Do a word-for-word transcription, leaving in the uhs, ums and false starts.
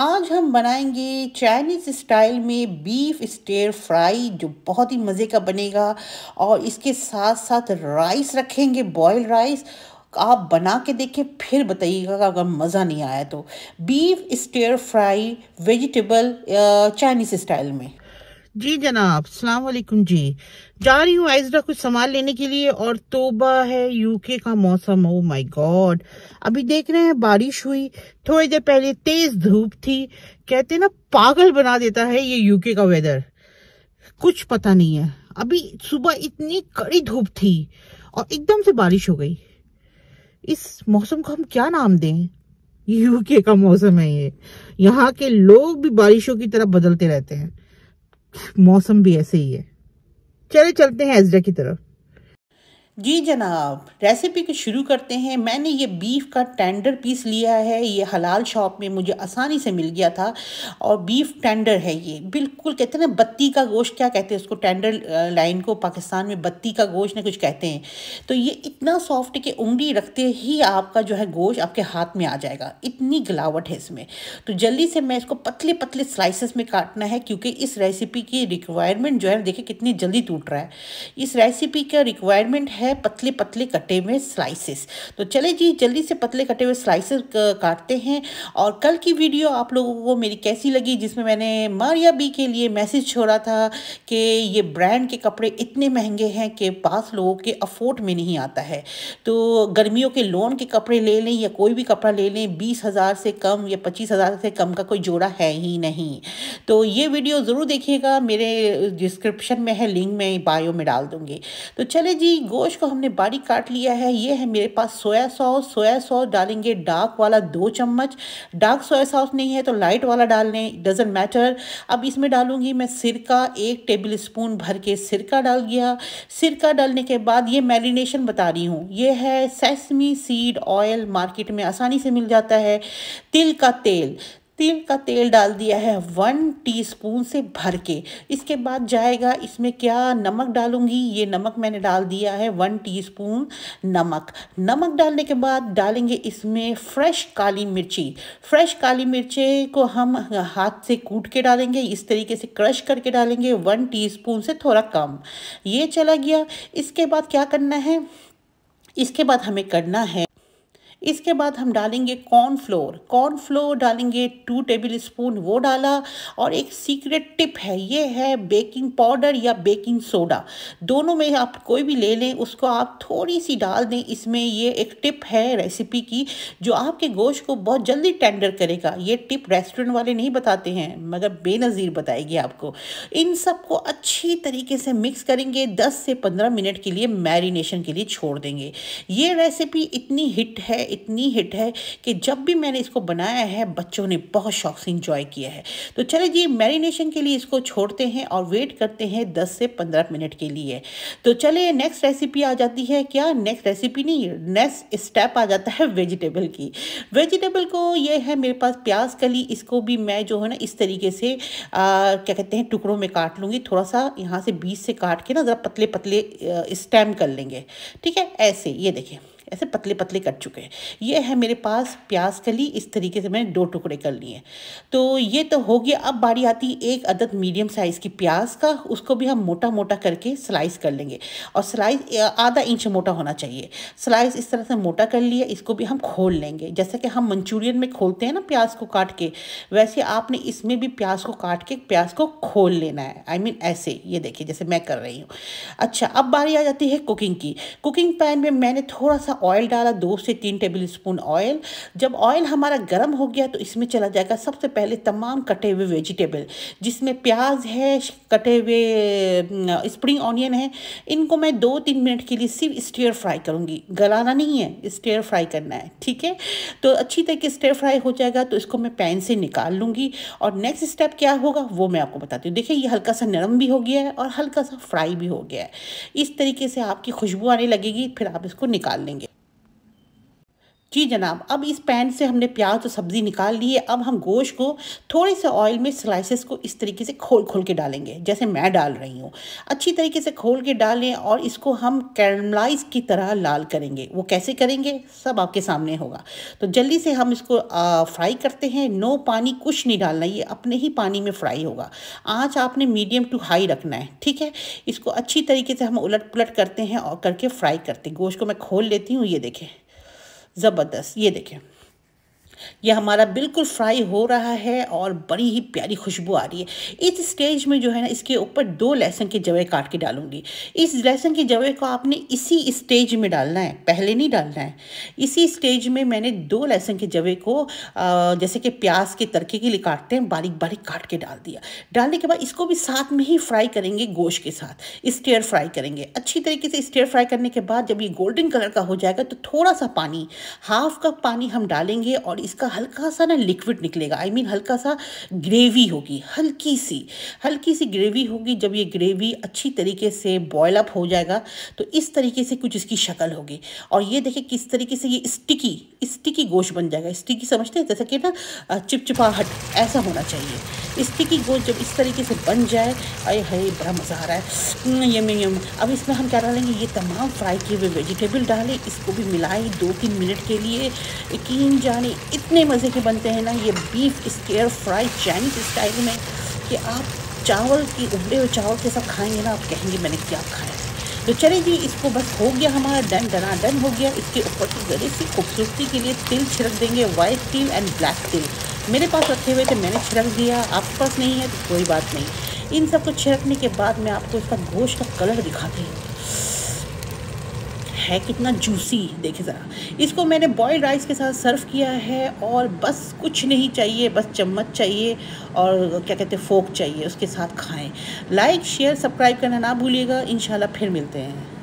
आज हम बनाएंगे चाइनीज़ स्टाइल में बीफ स्टेयर फ्राई जो बहुत ही मज़े का बनेगा। और इसके साथ साथ राइस रखेंगे, बॉयल राइस। आप बना के देखें फिर बताइएगा अगर मज़ा नहीं आया तो। Beef stir fry vegetable Chinese style में। जी जनाब, अस्सलाम वालेकुम जी। जा रही हूँ आइजरा कुछ सामान लेने के लिए। और तोबा है यूके का मौसम, ओ माय गॉड। अभी देख रहे हैं बारिश हुई, थोड़ी देर पहले तेज धूप थी। कहते हैं ना पागल बना देता है ये यूके का वेदर, कुछ पता नहीं है। अभी सुबह इतनी कड़ी धूप थी और एकदम से बारिश हो गई। इस मौसम को हम क्या नाम दें? यूके का मौसम है ये। यहाँ के लोग भी बारिशों की तरफ बदलते रहते हैं, मौसम भी ऐसे ही है। चले चलते हैं एजरा की तरफ। जी जनाब, रेसिपी को शुरू करते हैं। मैंने ये बीफ का टेंडर पीस लिया है, ये हलाल शॉप में मुझे आसानी से मिल गया था। और बीफ टेंडर है ये, बिल्कुल कहते हैं ना बत्ती का गोश्त, क्या कहते हैं उसको, टेंडर लाइन को पाकिस्तान में बत्ती का गोश्त ना कुछ कहते हैं। तो ये इतना सॉफ्ट है कि उंगली रखते ही आपका जो है गोश्त आपके हाथ में आ जाएगा, इतनी गिलावट है इसमें। तो जल्दी से मैं इसको पतले पतले स्लाइसेस में काटना है, क्योंकि इस रेसिपी की रिक्वायरमेंट जो है, देखिए कितनी जल्दी टूट रहा है। इस रेसिपी का रिक्वायरमेंट है पतले पतले कटे हुए स्लाइसेस। तो चले जी, जल्दी से पतले कटे हुए स्लाइसेस काटते हैं। और कल की वीडियो आप लोगों को मेरी कैसी लगी, जिसमें मैंने मारिया बी के लिए मैसेज छोड़ा था कि ये ब्रांड के कपड़े इतने महंगे हैं कि पास लोगों के अफोर्ड में नहीं आता है। तो गर्मियों के लोन के कपड़े ले लें या कोई भी कपड़ा ले लें, बीस हज़ार से कम या पच्चीस हज़ार से कम का कोई जोड़ा है ही नहीं। तो ये वीडियो ज़रूर देखिएगा, मेरे डिस्क्रिप्शन में है लिंक, मैं बायो में डाल दूँगी। तो चले जी, गो को हमने बारीक काट लिया है। ये है मेरे पास सोया सॉस। सोया सॉस डालेंगे डार्क वाला दो चम्मच। डार्क सोया सॉस नहीं है तो लाइट वाला डाल लें, डजेंट मैटर। अब इसमें डालूंगी मैं सिरका, एक टेबल स्पून भर के सिरका डाल गया। सिरका डालने के बाद ये मैरिनेशन बता रही हूँ, ये है सेसमी सीड ऑयल, मार्केट में आसानी से मिल जाता है। तिल का तेल, तिल का तेल डाल दिया है वन टीस्पून से भर के। इसके बाद जाएगा इसमें क्या, नमक डालूंगी। ये नमक मैंने डाल दिया है वन टीस्पून नमक। नमक डालने के बाद डालेंगे इसमें फ्रेश काली मिर्ची। फ्रेश काली मिर्ची को हम हाथ से कूट के डालेंगे, इस तरीके से क्रश करके डालेंगे, वन टीस्पून से थोड़ा कम। ये चला गया। इसके बाद क्या करना है, इसके बाद हमें करना है, इसके बाद हम डालेंगे कॉर्नफ्लोर। कॉर्नफ्लोर डालेंगे टू टेबल स्पून, वो डाला। और एक सीक्रेट टिप है, ये है बेकिंग पाउडर या बेकिंग सोडा, दोनों में आप कोई भी ले लें, उसको आप थोड़ी सी डाल दें इसमें। ये एक टिप है रेसिपी की जो आपके गोश्त को बहुत जल्दी टेंडर करेगा। ये टिप रेस्टोरेंट वाले नहीं बताते हैं, मगर बेनज़ीर बताएगी आपको। इन सबको अच्छी तरीके से मिक्स करेंगे, दस से पंद्रह मिनट के लिए मैरिनेशन के लिए छोड़ देंगे। ये रेसिपी इतनी हिट है, इतनी हिट है कि जब भी मैंने इसको बनाया है बच्चों ने बहुत शौक से इंजॉय किया है। तो चले जी, मैरिनेशन के लिए इसको छोड़ते हैं और वेट करते हैं दस से पंद्रह मिनट के लिए। तो चले, नेक्स्ट रेसिपी आ जाती है, क्या नेक्स्ट रेसिपी नहीं, नेक्स्ट स्टेप आ जाता है वेजिटेबल की। वेजिटेबल को, ये है मेरे पास प्याज कली, इसको भी मैं जो है ना इस तरीके से आ, क्या कहते हैं, टुकड़ों में काट लूँगी। थोड़ा सा यहाँ से बीच से काट के ना ज़रा पतले पतले स्टेम कर लेंगे, ठीक है, ऐसे। ये देखिए ऐसे पतले पतले कट चुके हैं। ये है मेरे पास प्याज कली, इस तरीके से मैंने दो टुकड़े कर लिए। तो ये तो हो गया। अब बारी आती है एक अदद मीडियम साइज़ की प्याज का, उसको भी हम मोटा मोटा करके स्लाइस कर लेंगे। और स्लाइस आधा इंच मोटा होना चाहिए। स्लाइस इस तरह से मोटा कर लिया, इसको भी हम खोल लेंगे। जैसे कि हम मंचूरियन में खोलते हैं ना प्याज को काट के, वैसे आपने इसमें भी प्याज को काट के प्याज को खोल लेना है, आई मीन ऐसे। ये देखिए जैसे मैं कर रही हूँ। अच्छा, अब बारी आ जाती है कुकिंग की। कुकिंग पैन में मैंने थोड़ा सा ऑयल डाला, दो से तीन टेबल स्पून ऑयल। जब ऑयल हमारा गर्म हो गया तो इसमें चला जाएगा सबसे पहले तमाम कटे हुए वेजिटेबल, जिसमें प्याज है, कटे हुए स्प्रिंग ऑनियन है। इनको मैं दो तीन मिनट के लिए सिर्फ स्टीयर फ्राई करूँगी, गलाना नहीं है, स्टीयर फ्राई करना है, ठीक है। तो अच्छी तरीके स्टीयर फ्राई हो जाएगा तो इसको मैं पैन से निकाल लूँगी। और नेक्स्ट स्टेप क्या होगा वो मैं आपको बताती हूँ। देखिए ये हल्का सा नरम भी हो गया है और हल्का सा फ्राई भी हो गया है। इस तरीके से आपकी खुशबू आने लगेगी, फिर आप इसको निकाल लेंगे। जी जनाब, अब इस पैन से हमने प्याज और सब्ज़ी निकाल ली है। अब हम गोश्त को थोड़े से ऑयल में स्लाइसेस को इस तरीके से खोल खोल के डालेंगे, जैसे मैं डाल रही हूँ। अच्छी तरीके से खोल के डालें और इसको हम कैरमलाइज की तरह लाल करेंगे। वो कैसे करेंगे सब आपके सामने होगा। तो जल्दी से हम इसको आ, फ्राई करते हैं। नो पानी कुछ नहीं डालना, ये अपने ही पानी में फ्राई होगा। आँच आपने मीडियम टू हाई रखना है, ठीक है। इसको अच्छी तरीके से हम उलट पुलट करते हैं और करके फ्राई करते हैं। गोश्त को मैं खोल लेती हूँ, ये देखें ज़बरदस्त। ये देखें, यह हमारा बिल्कुल फ्राई हो रहा है और बड़ी ही प्यारी खुशबू आ रही है। इस स्टेज में जो है ना, इसके ऊपर दो लहसुन के जवे काट के डालूंगी। इस लहसुन के जवे को आपने इसी स्टेज में डालना है, पहले नहीं डालना है। इसी स्टेज में मैंने दो लहसुन के जवे को आ, जैसे कि प्याज के तड़के के लिए काटते हैं, बारीक बारीक काट के डाल दिया। डालने के बाद इसको भी साथ में ही फ्राई करेंगे, गोश्त के साथ स्टेयर फ्राई करेंगे। अच्छी तरीके से स्टेयर फ्राई करने के बाद जब ये गोल्डन कलर का हो जाएगा तो थोड़ा सा पानी, हाफ कप पानी हम डालेंगे और इसका हल्का सा ना लिक्विड निकलेगा, आई I मीन mean, हल्का सा ग्रेवी होगी, हल्की सी हल्की सी ग्रेवी होगी। जब ये ग्रेवी अच्छी तरीके से बॉयल अप हो जाएगा तो इस तरीके से कुछ इसकी शक्ल होगी। और ये देखिए किस तरीके से ये स्टिकी स्टिकी गोश्त बन जाएगा। स्टिकी समझते हैं, जैसे कि ना चिपचिपाहट, ऐसा होना चाहिए। स्टिकी गोश्त जब इस तरीके से बन जाए, अरे हरे बड़ा मज़ा आ रहा है, यम यम। अब इसमें हम क्या डालेंगे, ये तमाम फ्राई किए हुए वेजिटेबल डालें, इसको भी मिलाएं दो तीन मिनट के लिए। यकीन जाने इतने मज़े के बनते हैं ना ये beef stir fry Chinese style में, कि आप चावल की उबले हुए चावल के साथ खाएंगे ना, आप कहेंगे मैंने क्या खाया। तो चले जी, इसको बस हो गया हमारा डन, डना डन हो गया। इसके ऊपर की जरी सी खूबसूरती के लिए तिल छिड़क देंगे, वाइट तिल एंड ब्लैक तिल मेरे पास रखे हुए थे, मैंने छिड़क दिया। आपके पास नहीं है तो कोई बात नहीं। इन सबको छिड़कने के बाद मैं आपको इसका गोश्त का कलर दिखाती हूँ, है कितना जूसी, देखिए ज़रा। इसको मैंने बॉइल्ड राइस के साथ सर्व किया है और बस कुछ नहीं चाहिए, बस चम्मच चाहिए और क्या कहते हैं फोक चाहिए, उसके साथ खाएं। लाइक शेयर सब्सक्राइब करना ना भूलिएगा। इंशाल्लाह फिर मिलते हैं।